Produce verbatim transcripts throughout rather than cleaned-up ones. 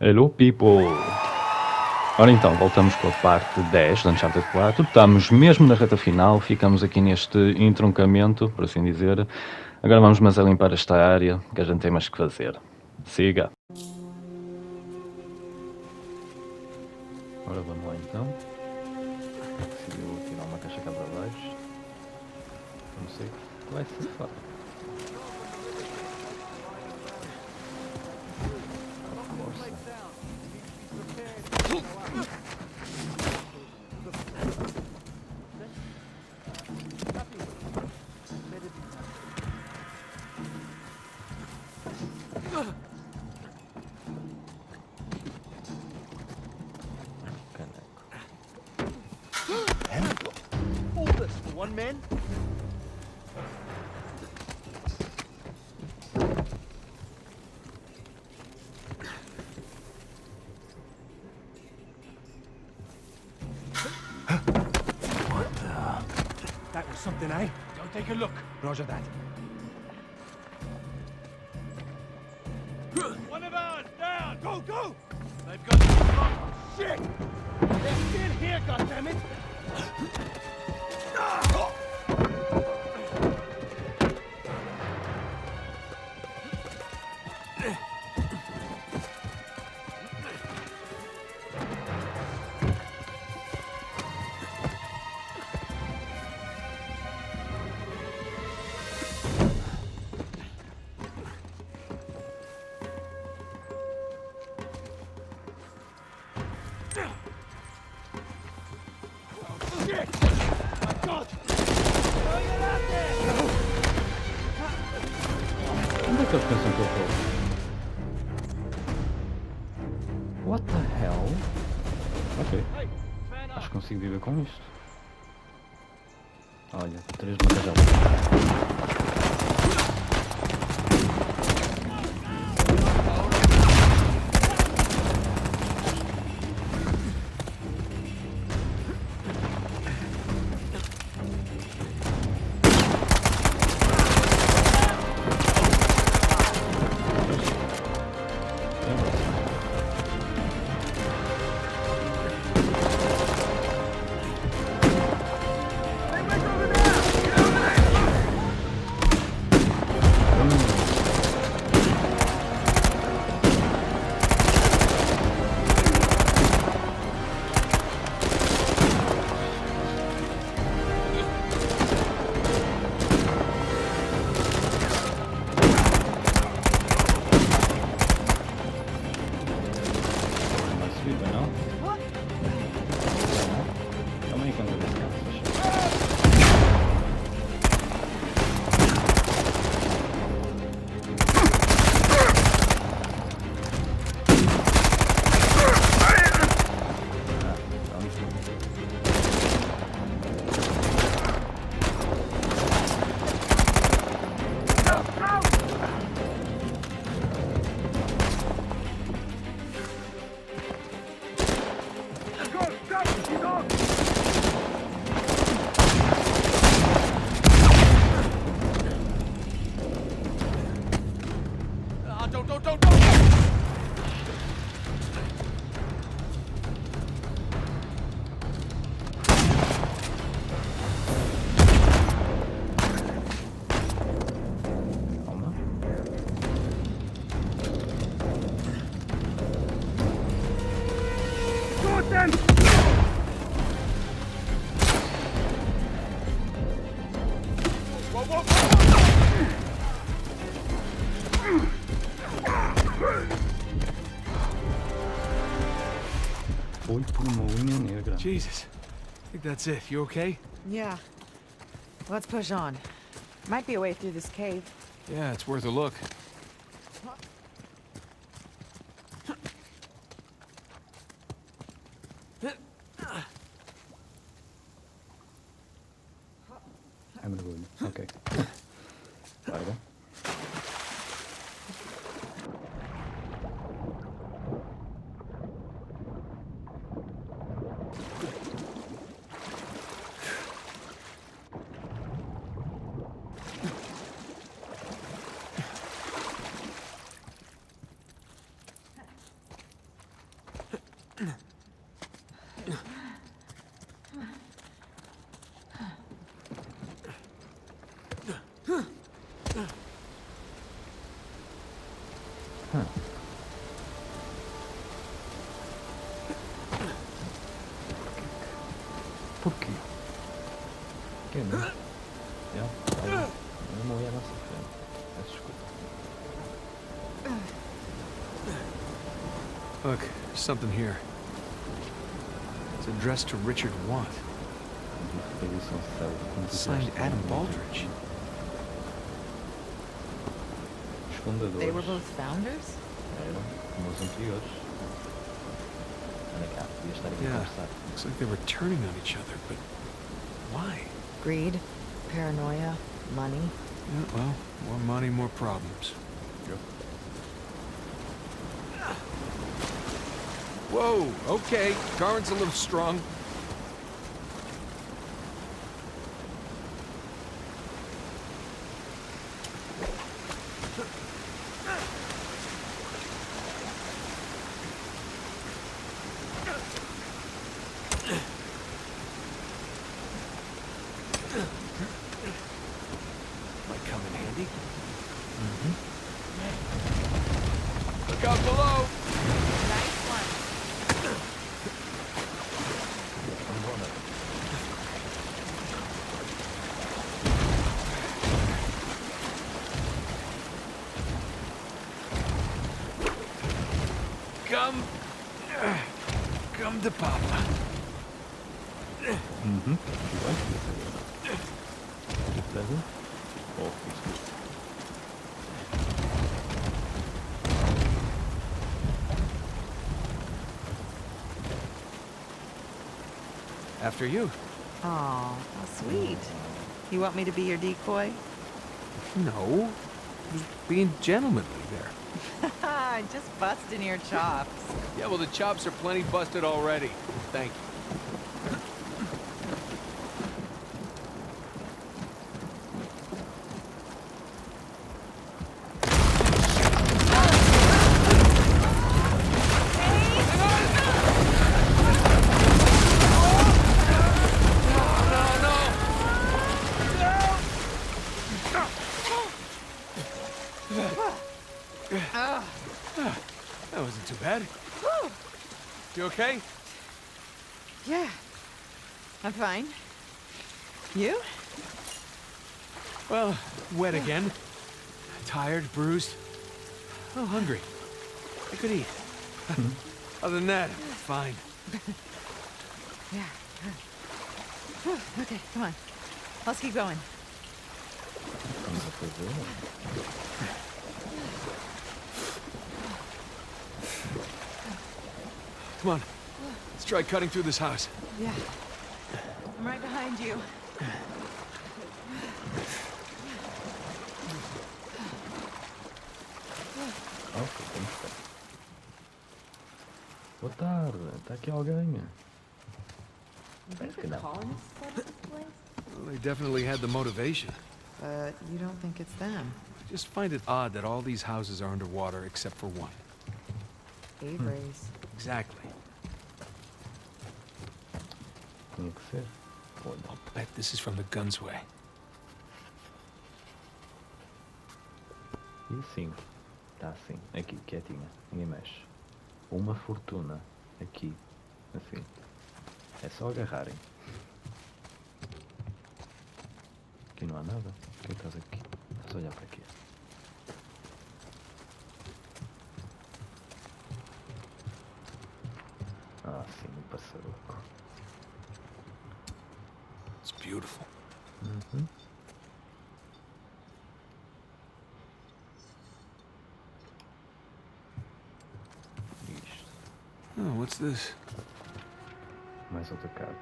Hello people! Ora então, voltamos com a parte dez de Uncharted quatro, estamos mesmo na reta final, ficamos aqui neste entroncamento, por assim dizer. Agora vamos mais a limpar esta área, que a gente tem mais que fazer. Siga! Ora vamos lá então. Consegui tirar uma caixa cá para baixo. Não sei o que vai ser fácil. Something, eh? Go take a look. Roger that. One of ours down. Go, go. They've got oh, shit. They're still here, goddammit. What the hell? Ok. Acho que consigo viver com isto. Olha, três matajadas. Jesus, I think that's it. You okay? Yeah. Let's push on. Might be a way through this cave. Yeah, it's worth a look. I'm gonna win. Okay. Right. Something here. It's addressed to Richard Watt. Signed Adam Baldridge. They were both founders? Yeah, looks like they were turning on each other, but why? Greed, paranoia, money. Yeah, well, more money, more problems. Yep. Whoa, okay. Current's a little strong. Might come in handy. Mm-hmm. Look out below! After you. Oh, how sweet. You want me to be your decoy? No. Just being gentlemanly there. Just busting your chops. Yeah, well, the chops are plenty busted already. Thank you. You okay? Yeah, I'm fine. You? Well, wet again. Tired, bruised. Oh, hungry. I could eat. Other than that, fine. Yeah. Okay, come on. Let's keep going. Come on, let's try cutting through this house. Yeah, I'm right behind you. What the hell? What y'all getting here? You think the colonists set this place? Well, they definitely had the motivation. But you don't think it's them? I just find it odd that all these houses are underwater except for one. Avery's. Hmm. Exactly. I'll bet this is from the guns way. E sim, tá assim, aqui, quietinha, ninguém mexe. Uma fortuna, aqui, assim. É só agarrarem. Aqui não há nada, o que estás aqui? Estás a olhar para aqui. It's beautiful. Mm-hmm. Oh, what's this? Mais outra carta.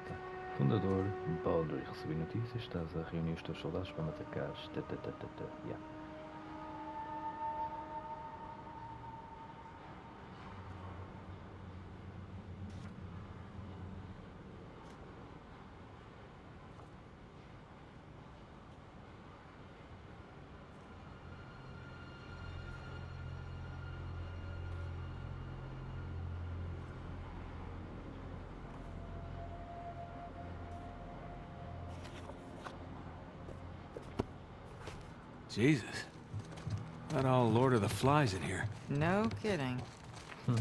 Fundador Baldridge, recebi notícias. Estás a reunir os teus soldados para me atacar. Ta ta ta ta ta. Yeah. Jesus. Not all Lord of the Flies in here. No kidding. Hmm.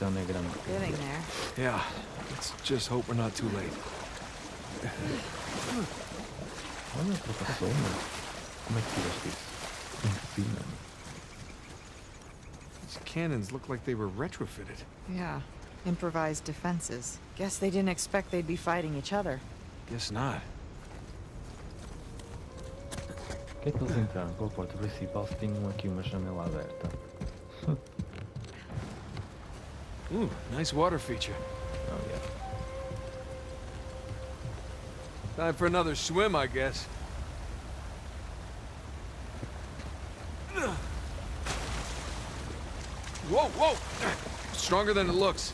Down there, down there. Getting there. Yeah, let's just hope we're not too late. These cannons look like they were retrofitted. Yeah, improvised defenses. Guess they didn't expect they'd be fighting each other. Guess not. Queitos então, com a porta principal se tinham aqui uma janela aberta. Ooh, nice water feature. Oh, yeah. Time for another swim, I guess. Whoa, whoa! Stronger than it looks.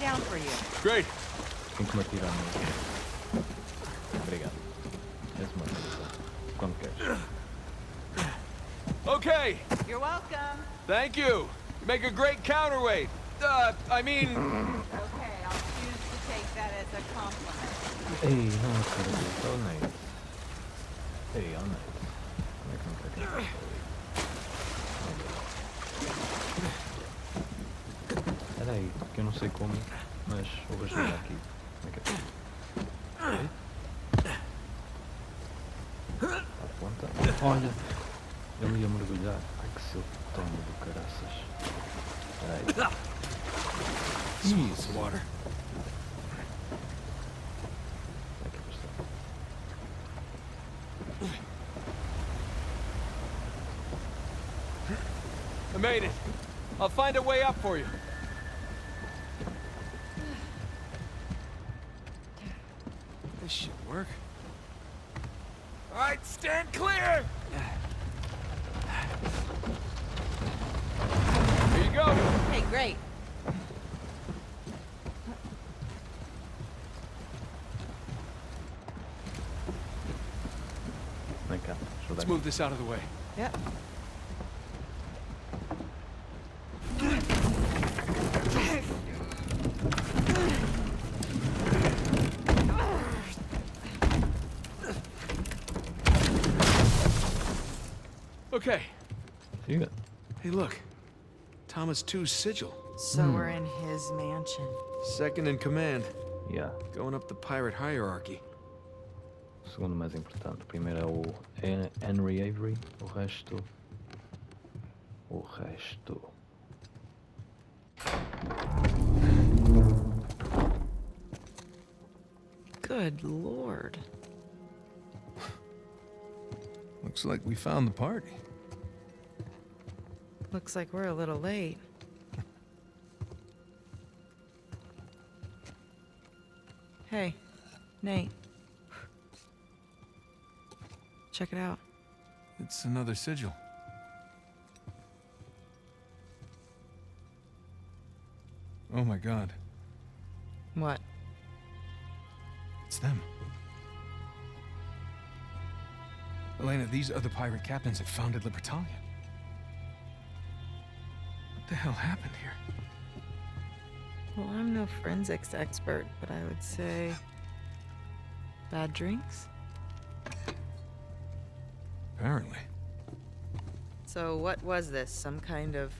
Down for you. Great. Okay. You're welcome. Thank you. You make a great counterweight. Uh, I mean. Okay, I'll choose to take that as a compliment. Hey, no, it's gonna be so nice. Hey, all night. Aí, que eu não sei como, mas vou ajudar aqui. Como é que é? Aí. Aponta. Olha! Eu ia mergulhar. Ai que seu tomo do caraças. Aí. Jeez, water. I made it! I'll find a way up for you. Stand clear! Here you go! Hey, great. Let's move this out of the way. Yep. Okay. Yeah. Hey, look. Thomas the Second's sigil. So hmm. we're in his mansion. Second in command. Yeah. Going up the pirate hierarchy. Segundo mais importante. Primeiro é o Henry Avery. O resto. O resto. Good lord. Looks like we found the party. Looks like we're a little late. Hey, Nate. Check it out. It's another sigil. Oh my God. What? It's them. Elena, these other pirate captains have founded Libertalia. What the hell happened here? Well, I'm no forensics expert, but I would say bad drinks? Apparently. So what was this? Some kind of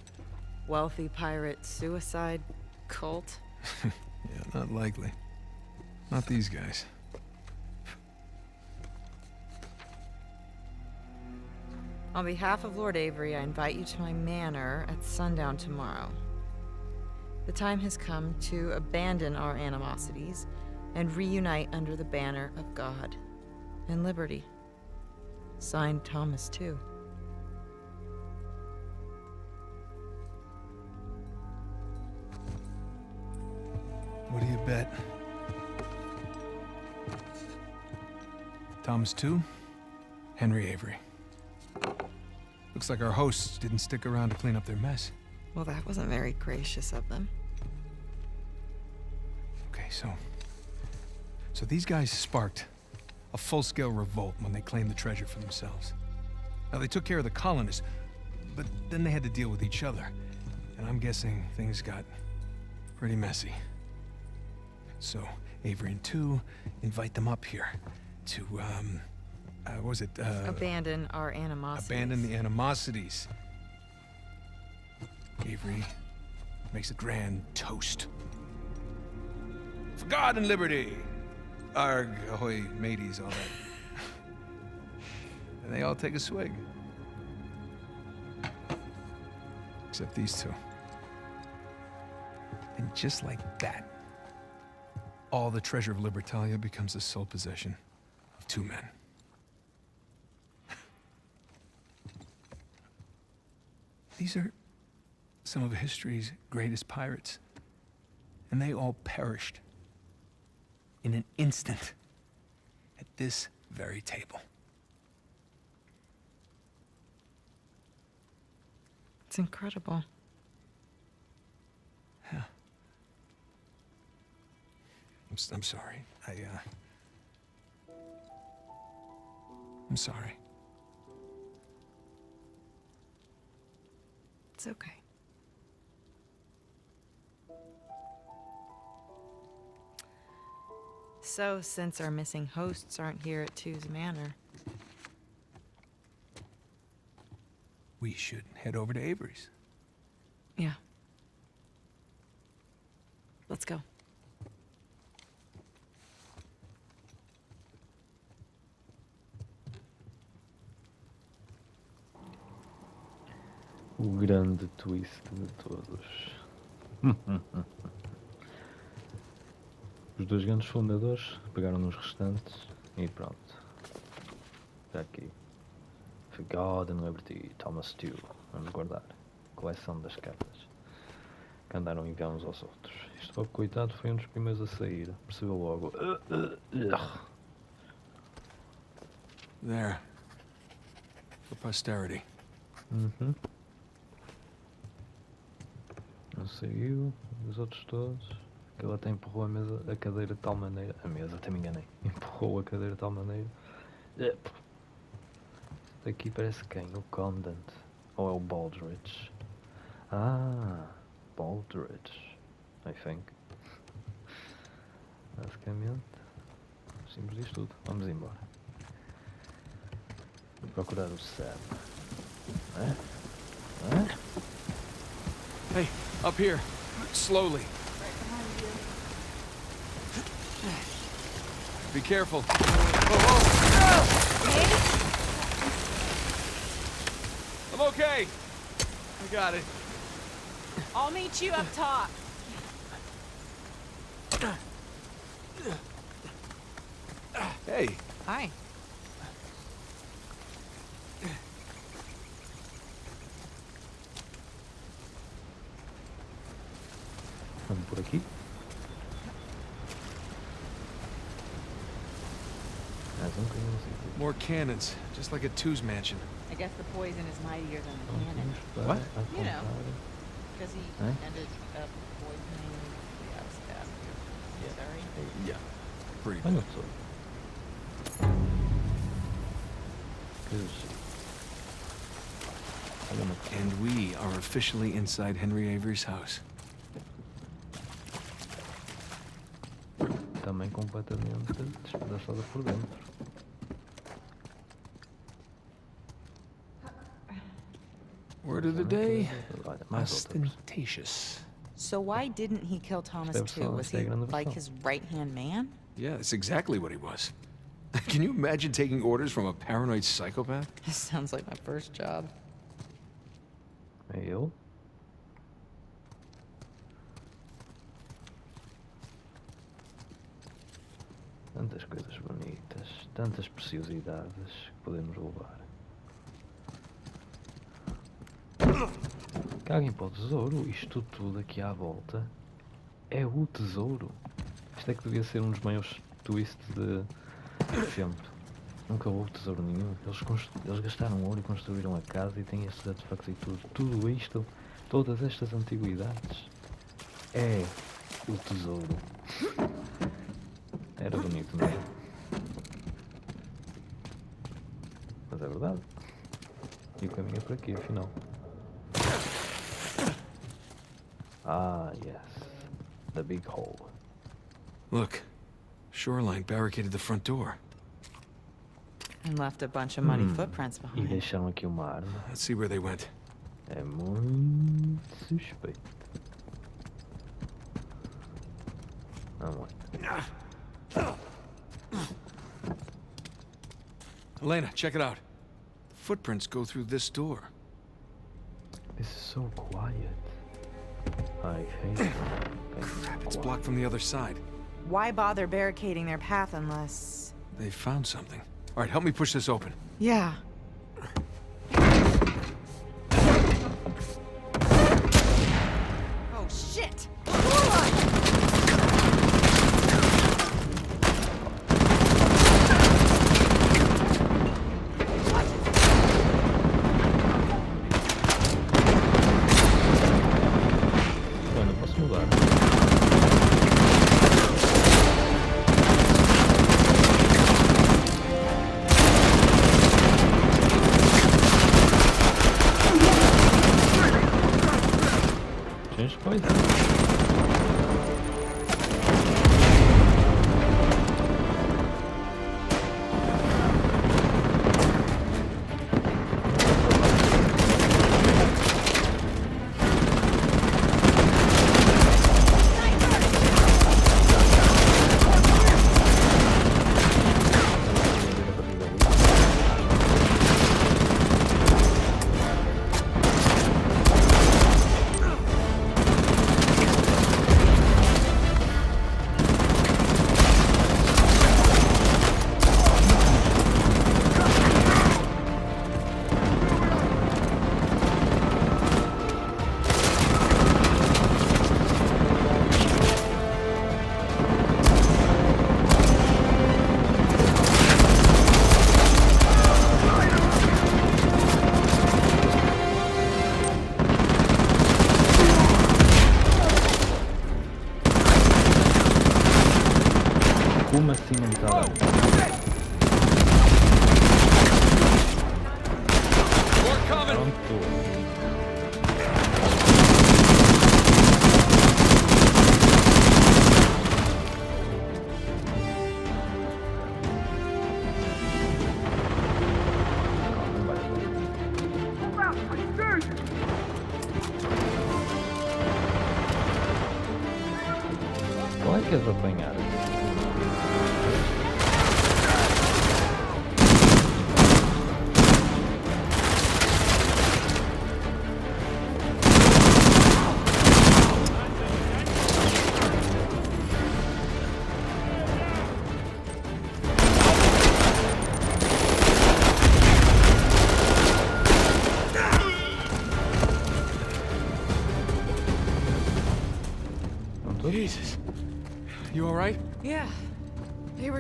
wealthy pirate suicide cult? Yeah, not likely. Not these guys. On behalf of Lord Avery, I invite you to my manor at sundown tomorrow. The time has come to abandon our animosities and reunite under the banner of God and liberty. Signed, Thomas Tew. What do you bet? Thomas Tew, Henry Avery. Looks like our hosts didn't stick around to clean up their mess. Well, that wasn't very gracious of them. Okay, so... So these guys sparked a full-scale revolt when they claimed the treasure for themselves. Now, they took care of the colonists, but then they had to deal with each other. And I'm guessing things got pretty messy. So Avery and Tew invite them up here to, um... Uh, what was it? Uh, abandon our animosities. Abandon the animosities. Avery makes a grand toast. For God and liberty! Arg, ahoy, mateys, all that. And they all take a swig. Except these two. And just like that, all the treasure of Libertalia becomes the sole possession of two men. These are some of history's greatest pirates, and they all perished in an instant at this very table. It's incredible. Yeah. I'm, I'm sorry. I, uh... I'm sorry. It's okay. So, since our missing hosts aren't here at Tew's Manor... We should head over to Avery's. Yeah. Let's go. O grande twist de todos. Os dois grandes fundadores pegaram nos restantes e pronto. Está aqui. For God and Liberty, Thomas Tew. Vamos guardar. Coleção das cartas. Que andaram e enviar uns aos outros. Este pobre coitado foi um dos primeiros a sair. Percebeu logo. There. For posterity. Uhum. Saiu, os outros todos, que ela até empurrou a, mesa, a cadeira de tal maneira, a mesa, até me enganei, empurrou a cadeira de tal maneira, aqui parece quem? O Condent, ou é o Baldridge? Ah, Baldridge, I think, basicamente, simples diz tudo, vamos embora, vou procurar o Sam, ah? Ah? Hey. Up here, slowly. Be careful. Oh, oh. I'm okay. I got it. I'll meet you up top. Hey. Hi. Por aqui. More cannons, just like at Tew's mansion. I guess the poison is mightier than the cannon. What? You know, because he eh? ended up poisoning the ass bastard. Yeah. Sorry. Yeah. Pretty. I know so. And we are officially inside Henry Avery's house. Também completamente despedaçada por dentro. Word of the day, ostentatious. So why didn't he kill Thomas Tew? Was he like his right-hand man? Yeah, that's exactly what he was. Can you imagine taking orders from a paranoid psychopath? This sounds like my first job. Hey, yo. Tantas coisas bonitas, tantas preciosidades que podemos levar. Caguem para o tesouro, isto tudo aqui à volta é o tesouro. Isto é que devia ser um dos maiores twists de sempre. Nunca houve tesouro nenhum. Eles, eles gastaram ouro e construíram a casa e têm estes artefactos e tudo. Tudo isto, todas estas antiguidades, é o tesouro. Era bonito, não é? Mas é verdade. E o caminho é por aqui, afinal. Ah, yes. The big hole. Look. Shoreline barricaded the front door. And left a bunch of muddy hmm. footprints behind. E deixaram aqui uma arma. Let's see where they went. É muito suspeito. Não muito. Elena, check it out. The footprints go through this door. This is so quiet. I hate it. Crap, it's blocked from the other side. Why bother barricading their path unless... They found something. All right, help me push this open. Yeah. Oh, shit!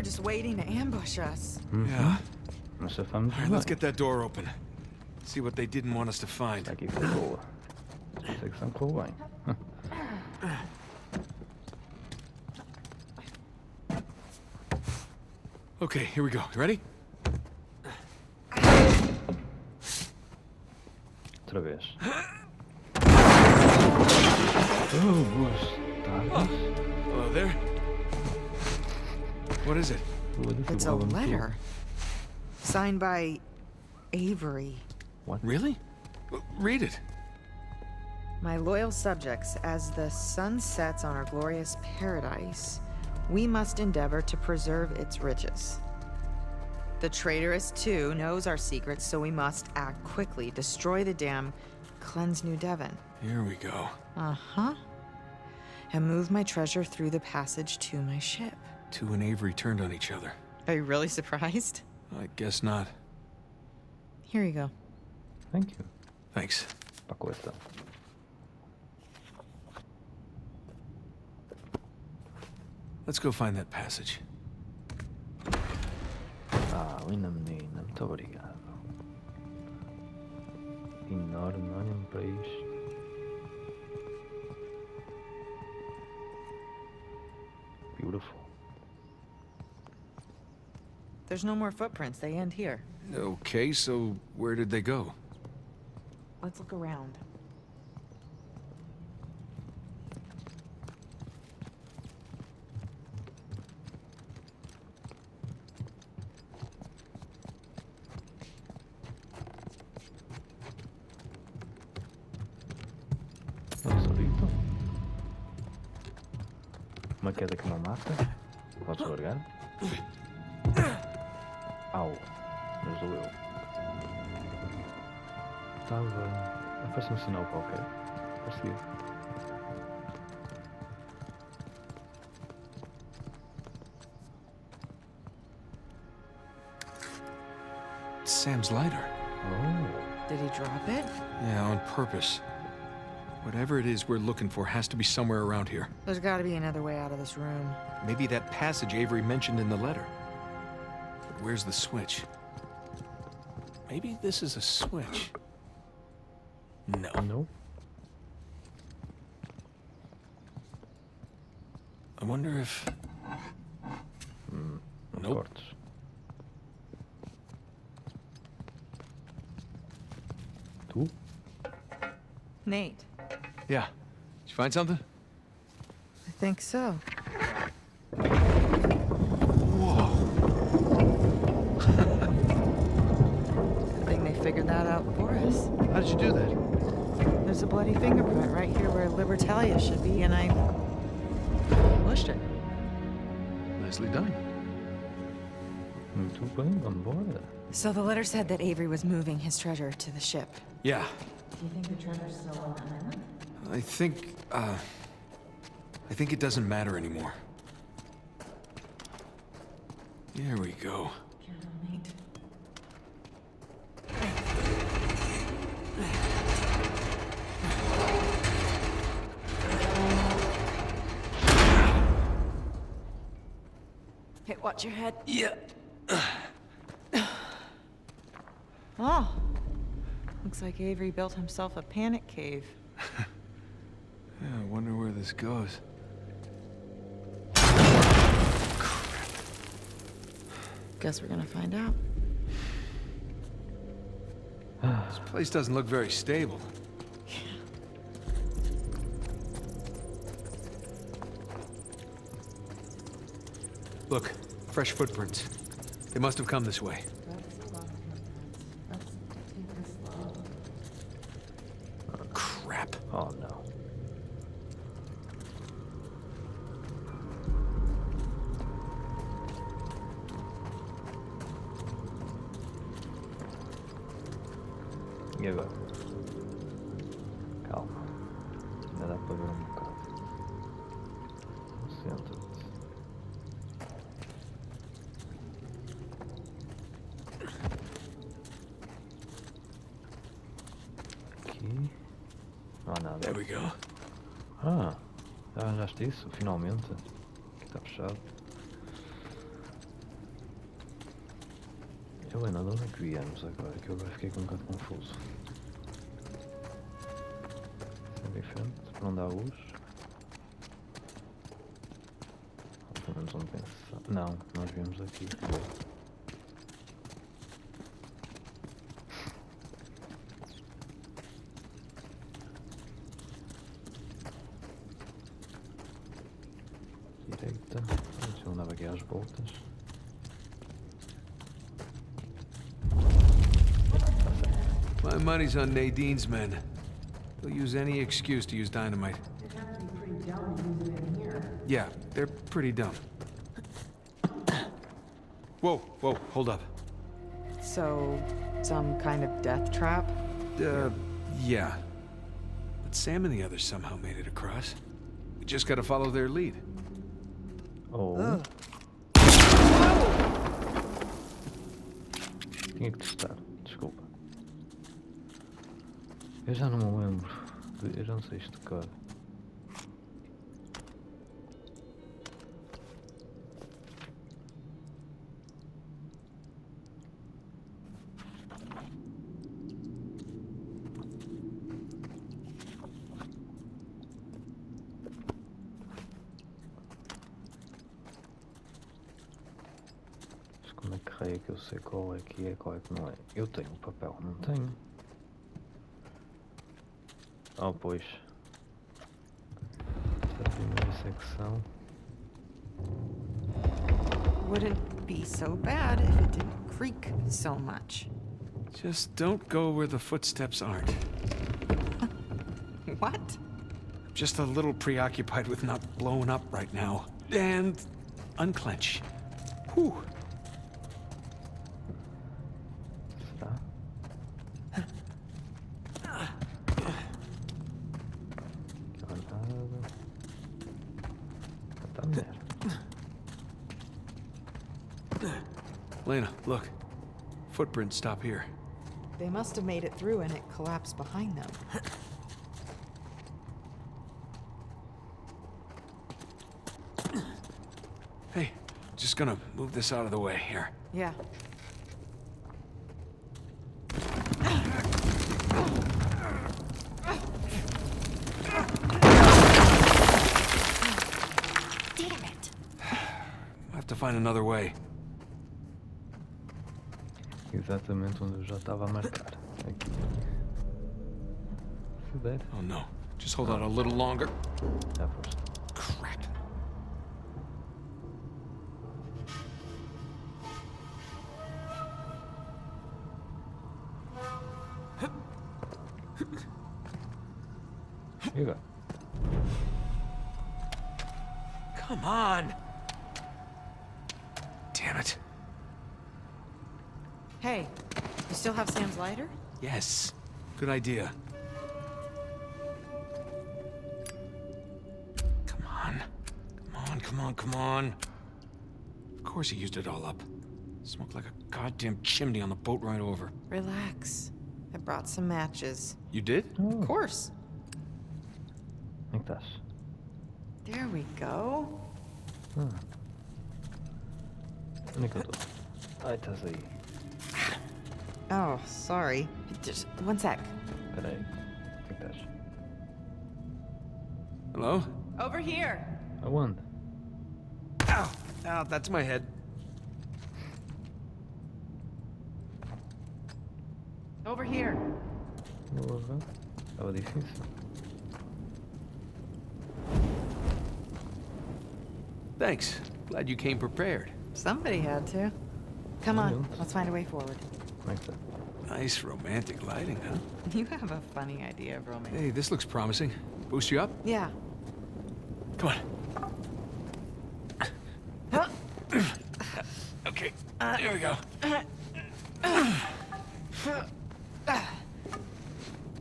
Just waiting to ambush us. Mm-hmm. Yeah. All right, let's get that door open. See what they didn't want us to find. Take some cool wine. Okay, here we go. You ready? Outra vez. Oh, boas tardes. Hello there. What is it? It's a letter. Signed by... Avery. What? Really? Read it. My loyal subjects, as the sun sets on our glorious paradise, we must endeavor to preserve its riches. The traitorous Tew knows our secrets, so we must act quickly, destroy the dam, cleanse New Devon. Here we go. Uh-huh. And move my treasure through the passage to my ship. Tew and Avery turned on each other. Are you really surprised? I guess not. Here you go. Thank you. Thanks. Paqueta. Let's go find that passage. Ah, we não need them. Muito obrigado. Enorme, olhem para isto. Beautiful. There's no more footprints. They end here. Okay, so where did they go? Let's look around. Uma queda que não mata. Podes largar? Au, mas doeu. Estava. Aparece um sinal qualquer. Posso ir? Sam's lighter. Oh. Did he drop it? Yeah, on purpose. Whatever it is we're looking for has to be somewhere around here. There's got to be another way out of this room. Maybe that passage Avery mentioned in the letter. But where's the switch? Maybe this is a switch. No. No. I wonder if... Mm, nope. Course. Tu? Nate. Yeah. Did you find something? I think so. Whoa. Good thing they figured that out for us. How did you do that? There's a bloody fingerprint right here where Libertalia should be, and I pushed it. Nicely done. So the letter said that Avery was moving his treasure to the ship. Yeah. Do you think the treasure's still on the island? I think, uh... I think it doesn't matter anymore. There we go. Hey, watch your head. Yeah. Oh. Looks like Avery built himself a panic cave. Yeah, I wonder where this goes. Crap. Guess we're gonna find out. This place doesn't look very stable. Yeah. Look, fresh footprints. They must have come this way. Oh no. Give up. Calma. Ainda dá para ver um bocado. Senta-te. Aqui. Não há nada. There we go. Ah, já arranjaste isso? Finalmente. Aqui está fechado. Helena, de onde é que viemos agora? Que eu agora fiquei com um bocado confuso. É diferente, para onde há luz. Ou pelo menos onde pensar. Não, nós viemos aqui. My money's on Nadine's men. They'll use any excuse to use dynamite. They'd have to be pretty dumb to use it in here. Yeah, they're pretty dumb. Whoa, whoa, hold up. So, some kind of death trap? Uh, yeah. But Sam and the others somehow made it across. We just gotta follow their lead. Oh. Ugh. que testar, desculpa. Eu já não me lembro, de, eu já não sei isto de cor. Que eu sei qual é que é, qual é que não é. Eu tenho o papel, não tenho? Oh, pois. Esta primeira secção. Wouldn't be so bad if it didn't creak so much. Just don't go where the footsteps aren't. What? I'm just a little preoccupied with not blowing up right now. And unclench. Whew. Lena, look. Footprints stop here. They must have made it through and it collapsed behind them. Hey, just gonna move this out of the way here. Yeah. Damn it. I'll have to find another way. Exatamente onde eu já estava a marcar. Aqui. Se der. Oh no. Just hold out a little longer. Já foste. Crap. Here you go. Come on. Damn it. Hey, you still have Sam's lighter? Yes. Good idea. Come on. Come on, come on, come on. Of course he used it all up. Smoked like a goddamn chimney on the boat right over. Relax. I brought some matches. You did? Oh. Of course. Like this. There we go. Huh. I tell you. Oh, sorry. Just one sec. But I think that's... Hello? Over here. I won. Ow! Ow, that's my head. Over here. Oh, these things. Thanks. Glad you came prepared. Somebody had to. Come on, let's find a way forward. Nice romantic lighting, huh? You have a funny idea of romance. Hey, this looks promising. Boost you up? Yeah. Come on. Huh? Okay. Uh, there we go. Uh, uh, uh,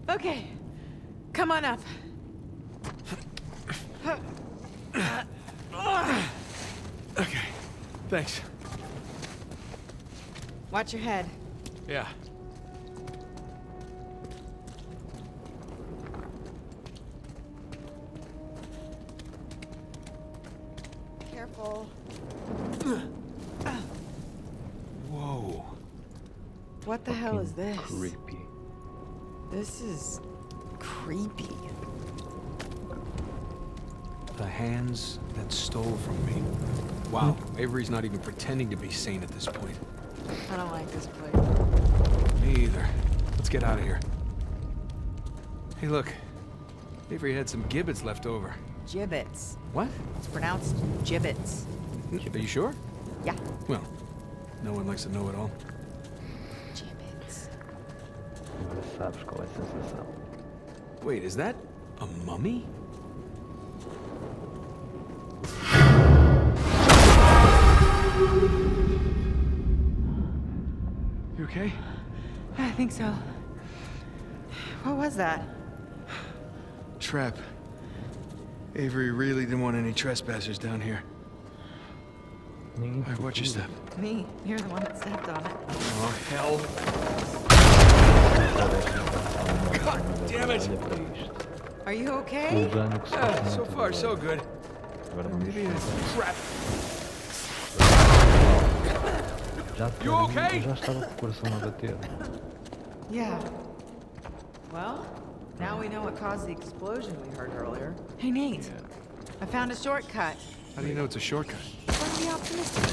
uh, okay. Come on up. Uh, uh, uh, okay. Thanks. Watch your head. Yeah. Careful. Whoa. What the hell is this? Creepy. This is creepy. The hands that stole from me. Wow, Avery's not even pretending to be sane at this point. I don't like this place. Me either. Let's get out of here. Hey, look. Avery had some gibbets left over. Gibbets? What? It's pronounced gibbets. Are you sure? Yeah. Well, no one likes to know it all. Gibbets. Wait, is that a mummy? Okay? I think so. What was that? Trap. Avery really didn't want any trespassers down here. Need hey, watch your step. Me, you're the one that stepped on it. Oh, hell. God damn it! Are you okay? Yeah, so far so good. Maybe it's crap. You okay? Yeah. Well, now we know what caused the explosion we heard earlier. Hey, Nate. Yeah. I found a shortcut. How do you know it's a shortcut? Let's be optimistic.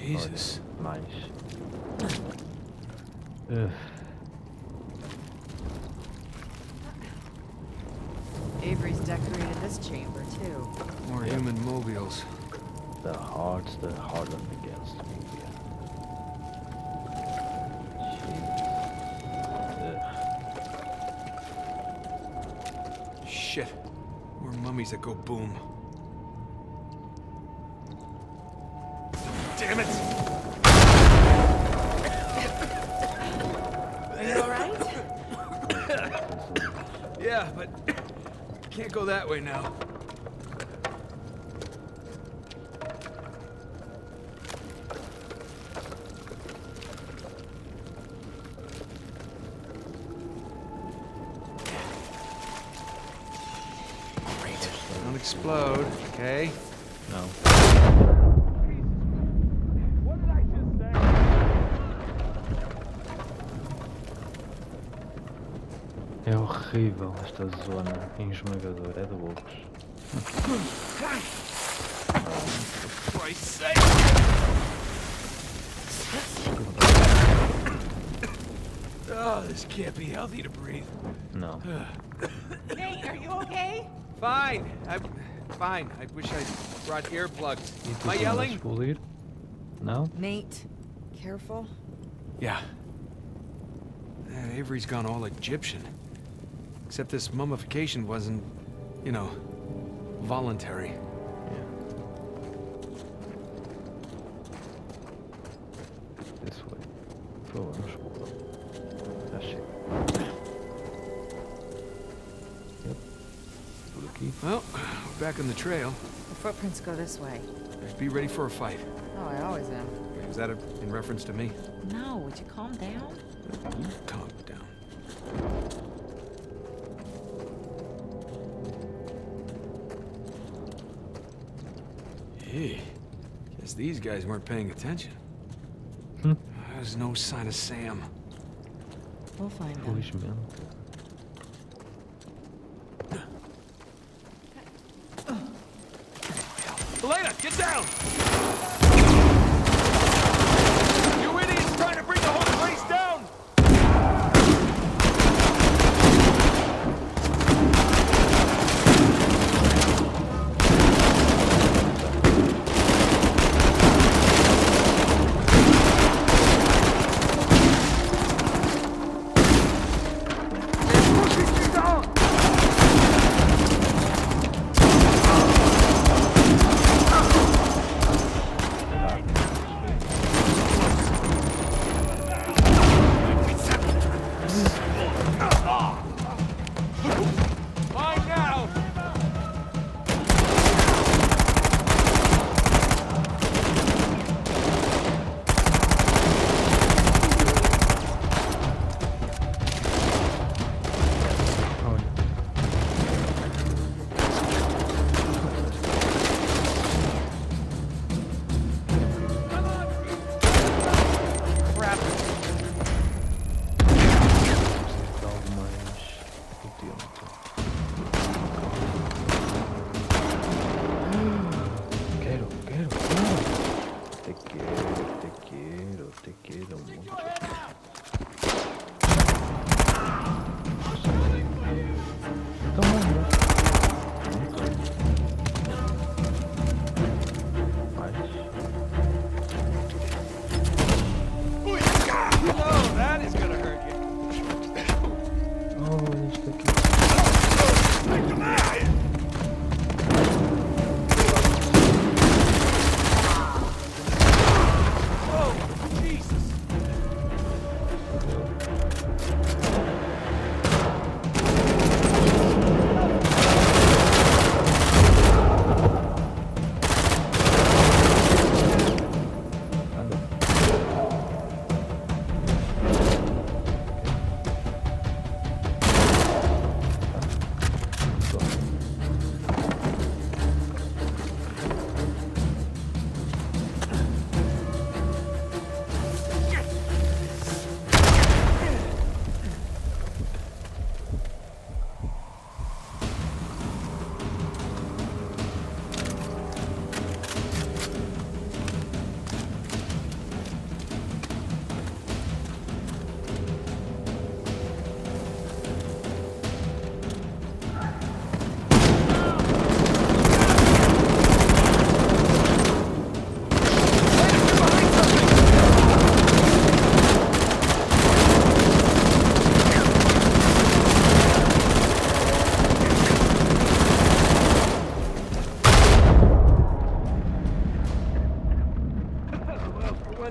Jesus. Nice. Ugh. Avery's decorated this chamber, too. More yeah. human mobiles. The heart's the hardened against me. Yeah. Shit. We're mummies that go boom. Damn it! Are you alright? Yeah, but can't go that way now. Great. Don't explode, okay? No. What did I just say? É horrível esta zona enjoadora de loucos. Oh, this can't be healthy to breathe. No. Nate, are you okay? Fine. I'm fine. I wish I brought earplugs. Am I yelling? No. Nate, careful. Yeah. Man, Avery's gone all Egyptian. Except this mummification wasn't, you know, voluntary. Yeah. This way. Follow the shoulder. That shit. Yep. Well, we're back on the trail. The footprints go this way. Be ready for a fight. Oh, I always am. Is that a, in reference to me? No, would you calm down? You calm down. Gee, guess these guys weren't paying attention. Hmm. There's no sign of Sam. We'll find him. Elena, get down! You idiots trying to bring the whole place down!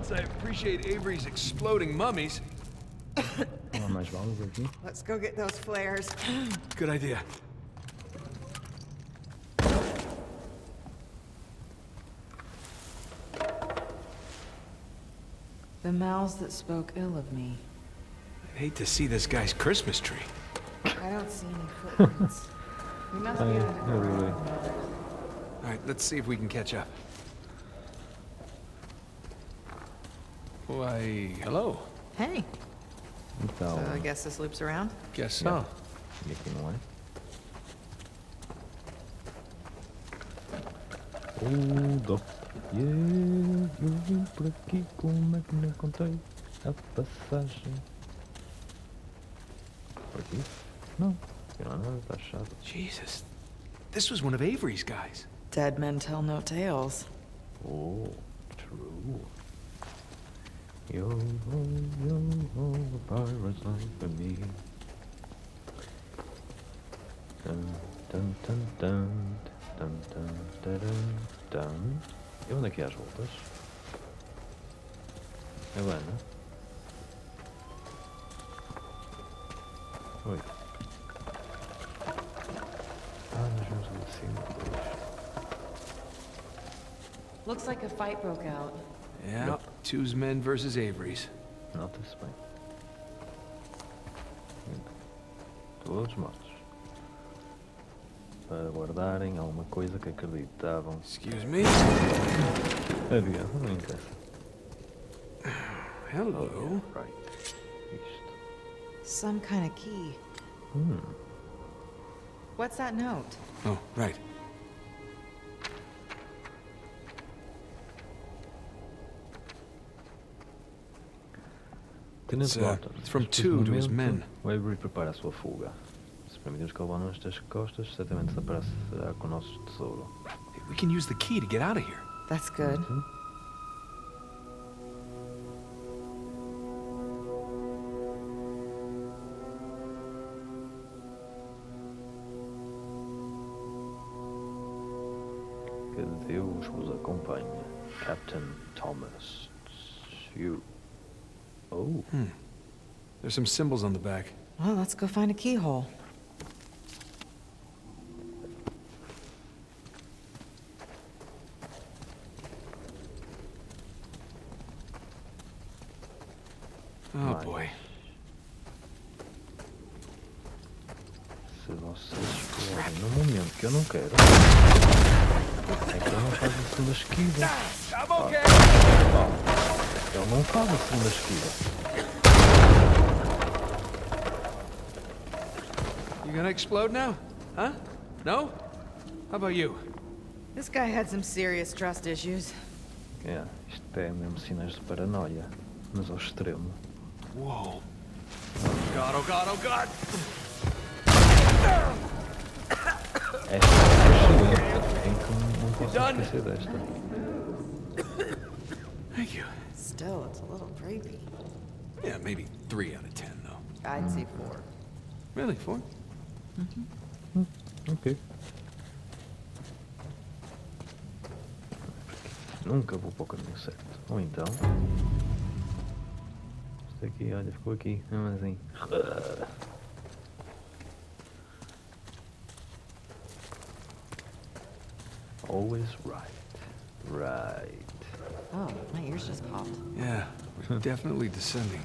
Once I appreciate Avery's exploding mummies. Let's go get those flares. Good idea. The mouths that spoke ill of me. I'd hate to see this guy's Christmas tree. I don't see any footprints. We must be out of the way. All right, let's see if we can catch up. Why, hello. Hey. So I guess this loops around? Guess so. Making one. Hold up. No. Jesus. This was one of Avery's guys. Dead men tell no tales. Oh, true. Yo ho, yo ho, the pirate's life for me. Dun dun dun dun dun dun dun dun. Even de kerstwolters. En waar nou? Hoi. Looks like a fight broke out. Yeah. Yep. Two's men versus Avery's. Not this way. Todos mortos. Para guardarem alguma coisa que acreditavam. Excuse me? Adiós, não interessa. Hello. Oh, yeah, right. Isto. Some kind of key. Hmm. What's that note? Oh, right. It's, uh, it's from Tew to his men. Avery prepara a sua fuga. Se permitirmos que ele vá nestas costas, certamente se aparecerá com o nosso tesouro. We can use the key to get out of here. That's good. Mm-hmm. Que Deus vos acompanhe, Captain Thomas Tew. Oh. Hmm. There's some symbols on the back. Well, let's go find a keyhole. Oh, nice. Boy. Se vocês correm no momento que eu não quero, é que eu não faço a segunda esquiva. I'm okay. Oh. Oh. Eu não falo a segunda esquiva. You gonna explode now? Huh? No? How about you? This guy had some serious trust issues. Yeah, isto é mesmo sinais de paranoia, mas ao extremo. Whoa. God, oh God, oh God! Esta é excelente, em que não posso esquecer desta. Thank you. Still, it's a little creepy. Yeah, maybe three out of ten, though. I'd say four. Really, four? Mm-hmm. Mm, okay. Nunca vou para o caminho certo. Ou então. Isto aqui, olha, ficou aqui. Não, mas assim. Always right. Right. Oh, my ears just popped. Yeah, we're definitely descending.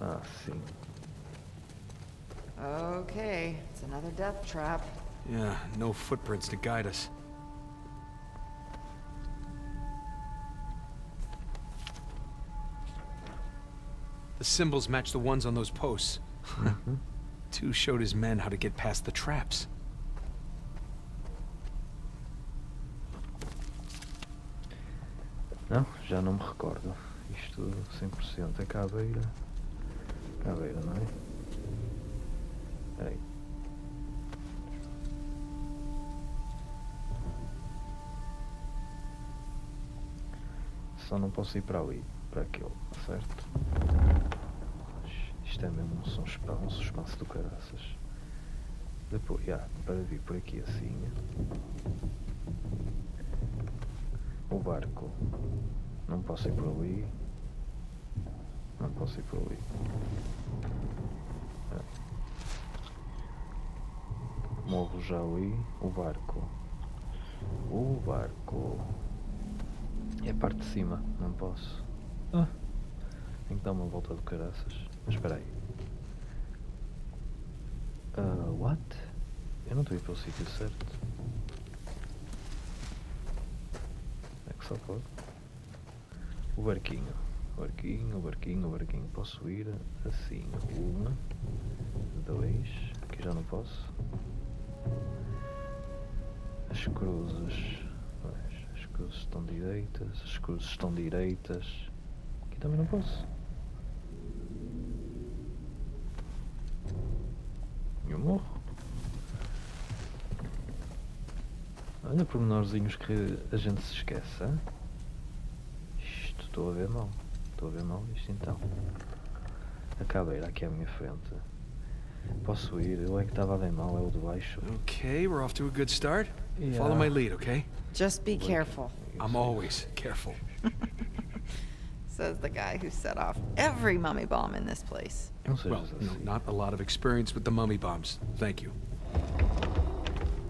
Ah, see. Okay, it's another death trap. Yeah, no footprints to guide us. The symbols match the ones on those posts. Mm-hmm. Tew showed his men how to get past the traps. Não, já não me recordo. Isto cem por cento é caveira. Caveira, não é? Espera aí. Só não posso ir para ali, para aquele, certo? Isto é mesmo um suspense, um suspense do caraças. Depois, ah, para vir por aqui assim. o barco. Não posso ir por ali. Não posso ir por ali. Movo já ali o barco. O barco. É a parte de cima, não posso. Ah. Tenho que dar uma volta do caraças. Mas espera aí. Uh, what? Eu não estou a ir para o sítio certo. É que só pode. O barquinho. O barquinho, o barquinho, o barquinho. Posso ir assim. Uma. Dois. Aqui já não posso. As cruzes. As cruzes estão direitas. As cruzes estão direitas. Aqui também não posso. Eu morro. Olha pormenorzinhos que a gente se esquece. Hein? Isto estou a ver mal. Estou a ver mal isto então. A cadeira aqui à minha frente. Posso ir? Eu é que estava a ver mal, é o de baixo. Okay, we're off to a good start. Yeah. Follow my lead, okay? Just be careful. I'm always careful. Says the guy who set off every mummy bomb in this place. Well, no, not a lot of experience with the mummy bombs. Thank you.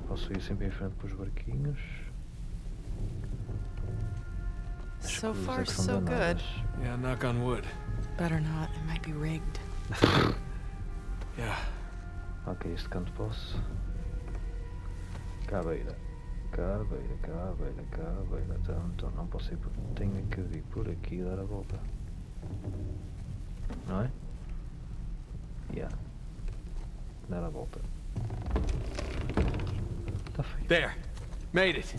Posso ir sempre em frente para os barquinhos. So far, so good. Yeah, knock on wood. Better not. It might be rigged. Yeah. Okay, este canto posso. Cabeira. Cabeira, cabeira, cabeira. Então não posso ir por... Tenho que vir por aqui e dar a volta. Não é? Yeah. Dar a volta. Tá feio. There! Made it!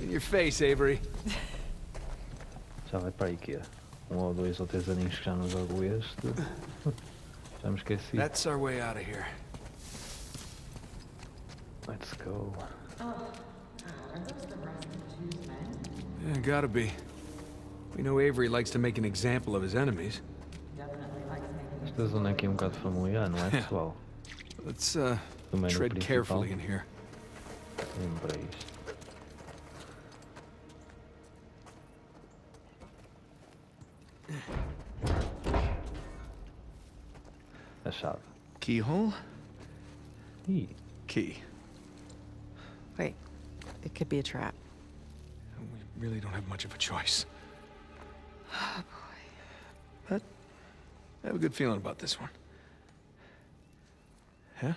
In your face, Avery! Já vai para aí que é. Um ou dois ou três aninhos que já não jogo este. Já me esqueci. That's our way out of here. Let's go. Yeah, gotta be. We know Avery likes to make an example of his enemies. This one came out familiar, and let's well. Let's uh, tread carefully in here. Embrace. A chave. Keyhole. Key. Key. Wait, it could be a trap. We really don't have much of a choice. Oh boy. But I have a good feeling about this one. Huh?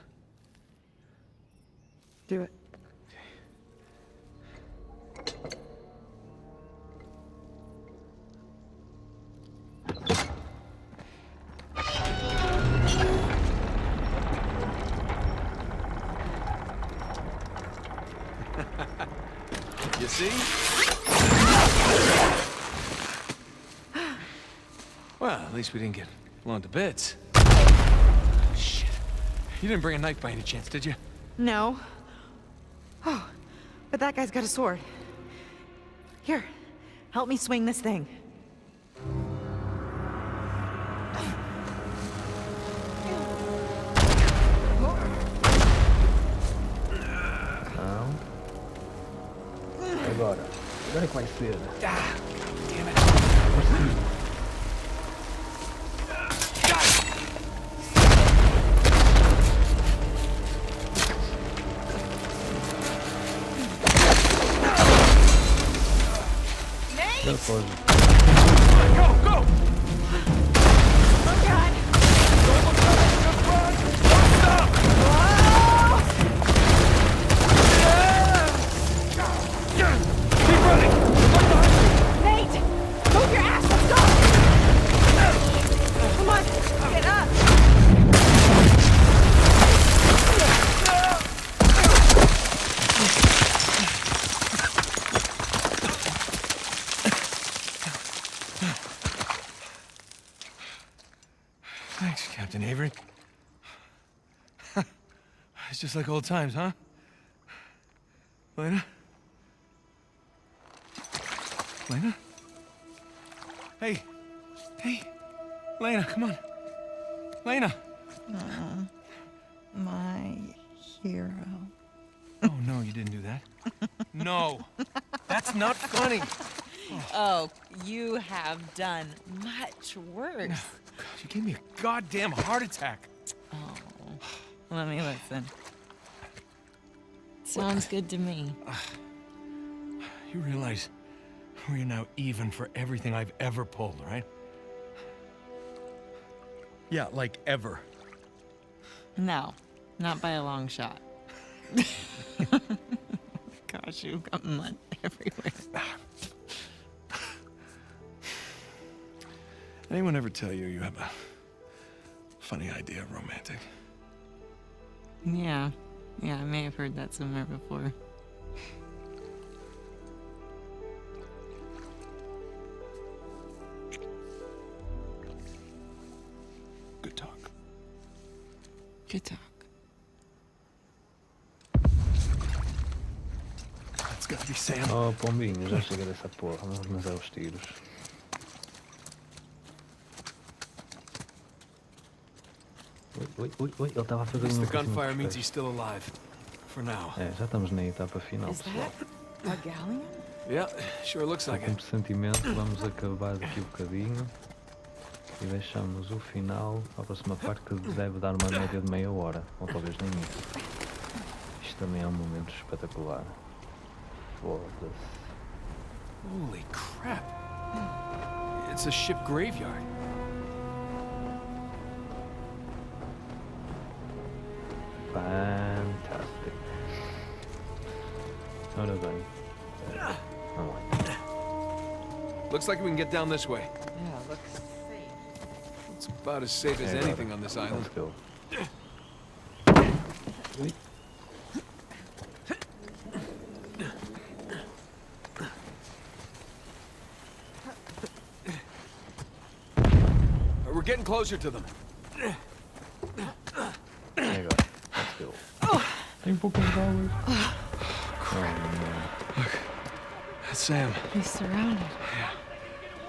Do it. You see? Well, at least we didn't get blown to bits. Shit. You didn't bring a knife by any chance, did you? No. Oh, but that guy's got a sword. Here, help me swing this thing. Não. Agora. Agora é que vai ser. Ah, damn it. Go, go! Oh God! Stop! Keep running! Nate! Move your ass! Stop! Come on! Get up! Avery. It's just like old times, huh? Lena? Lena? Hey! Hey! Lena, come on! Lena! Uh, my hero. Oh, no, you didn't do that. No! That's not funny! Oh, you have done much worse. No, God, you gave me a goddamn heart attack. Oh, let me listen. Sounds what? Good to me. Uh, you realize we're now even for everything I've ever pulled, right? Yeah, like ever. No, not by a long shot. Gosh, you've got mud everywhere. Anyone ever tell you you have a funny idea of romantic? Yeah. Yeah, I may have heard that somewhere before. Good talk. Good talk. It's gotta be Sam. Oh, pombinho, já cheguei dessa porra, vamos começar os tiros. Ui, ui, ui, ele estava a fazer um gunfire means he's still alive for now. É, já estamos na etapa final, pessoal. Yeah, sure looks like it. Com pressentimento, vamos acabar daqui um bocadinho e deixamos o final para a próxima parte, que deve dar uma média de meia hora, ou talvez nem isso. Isto também é um momento espetacular. Foda-se. Holy crap! It's a ship graveyard. Fantastic. Hold on. Oh. Looks like we can get down this way. Yeah, looks safe. It's about as safe as anything on this island. Let's go. We're getting closer to them. Oh, crap. Look, that's Sam. He's surrounded. Yeah.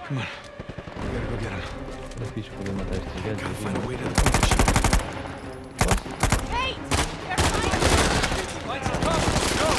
Come on. We gotta go get him. I gotta find a way to the beach. Hey! They're fine! Lights are covered! Go!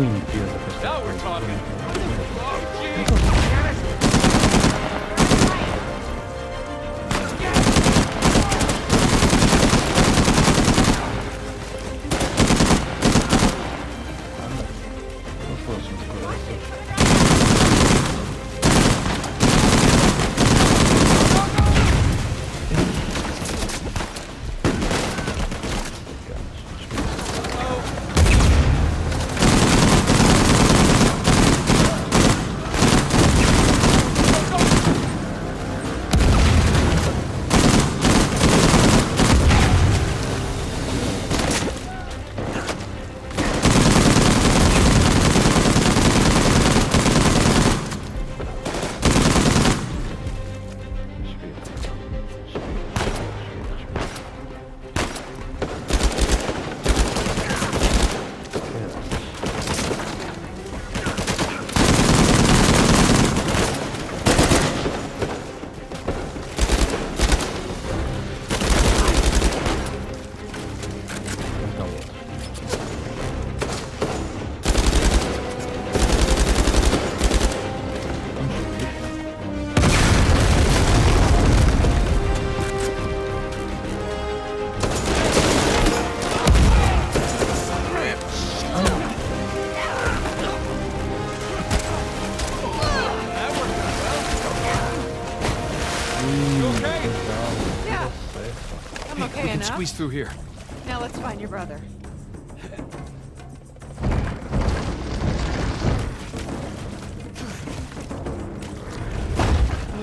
Now we're talking. Oh, jeez. okay? Yeah. I'm okay enough. Squeeze through here. Now let's find your brother.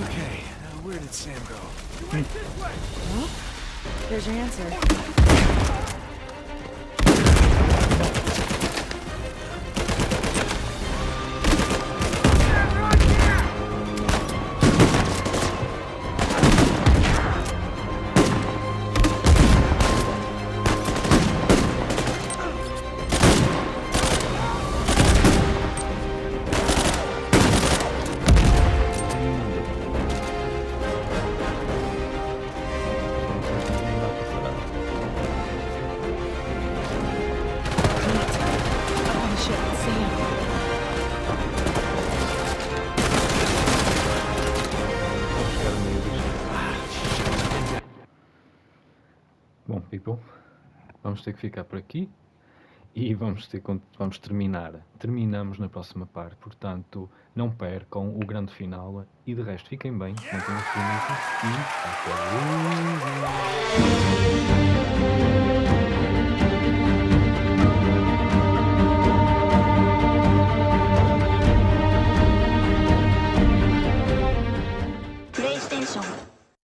Okay, now where did Sam go? Hmm. Well, there's your answer. Vamos ter que ficar por aqui e vamos, ter, vamos terminar. Terminamos na próxima parte, portanto não percam o grande final e de resto fiquem bem, mantenham-se bonitos e até